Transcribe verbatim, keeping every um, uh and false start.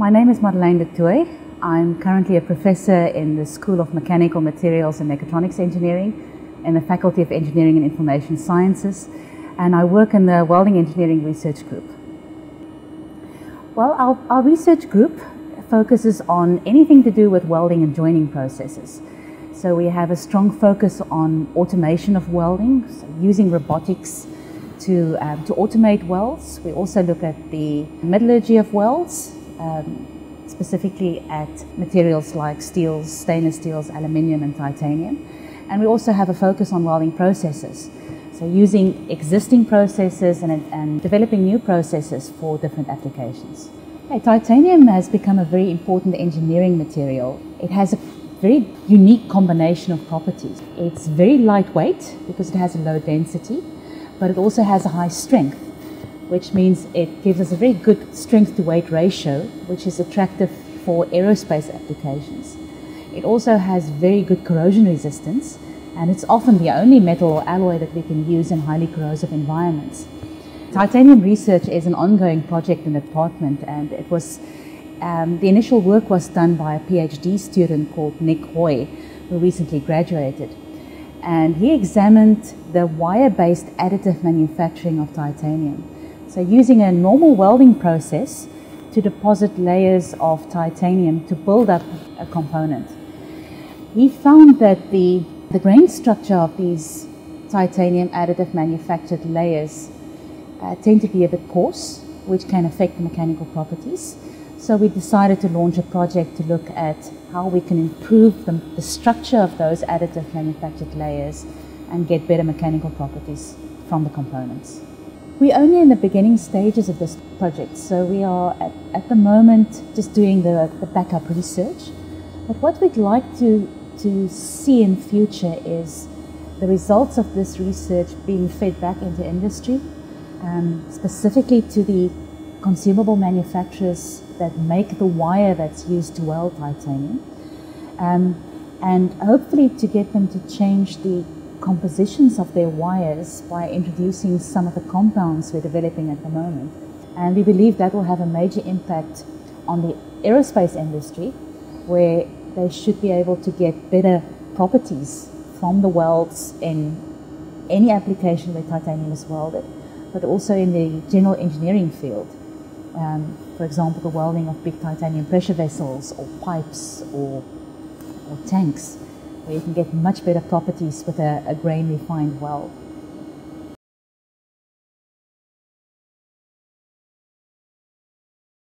My name is Madeleine Du Toit. I'm currently a professor in the School of Mechanical Materials and Mechatronics Engineering in the Faculty of Engineering and Information Sciences, and I work in the Welding Engineering Research Group. Well, our, our research group focuses on anything to do with welding and joining processes. So we have a strong focus on automation of welding, so using robotics to, um, to automate welds. We also look at the metallurgy of welds, um, specifically at materials like steels, stainless steels, aluminium and titanium. And we also have a focus on welding processes, so using existing processes and, and developing new processes for different applications. Okay, titanium has become a very important engineering material. It has a very unique combination of properties. It's very lightweight because it has a low density, but it also has a high strength, which means it gives us a very good strength to weight ratio, which is attractive for aerospace applications. It also has very good corrosion resistance, and it's often the only metal or alloy that we can use in highly corrosive environments. Titanium research is an ongoing project in the department, and it was Um, the initial work was done by a PhD student called Nick Hoy, who recently graduated. And he examined the wire-based additive manufacturing of titanium. So using a normal welding process to deposit layers of titanium to build up a component. He found that the, the grain structure of these titanium additive manufactured layers uh, tend to be a bit coarse, which can affect the mechanical properties. So we decided to launch a project to look at how we can improve the, the structure of those additive manufactured layers and get better mechanical properties from the components. We're only in the beginning stages of this project, so we are at, at the moment just doing the, the backup research. But what we'd like to, to see in future is the results of this research being fed back into industry, um, specifically to the consumable manufacturers that make the wire that's used to weld titanium, um, and hopefully to get them to change the compositions of their wires by introducing some of the compounds we're developing at the moment. And we believe that will have a major impact on the aerospace industry, where they should be able to get better properties from the welds in any application where titanium is welded, but also in the general engineering field. Um, for example, the welding of big titanium pressure vessels or pipes or, or tanks, where you can get much better properties with a, a grain refined weld.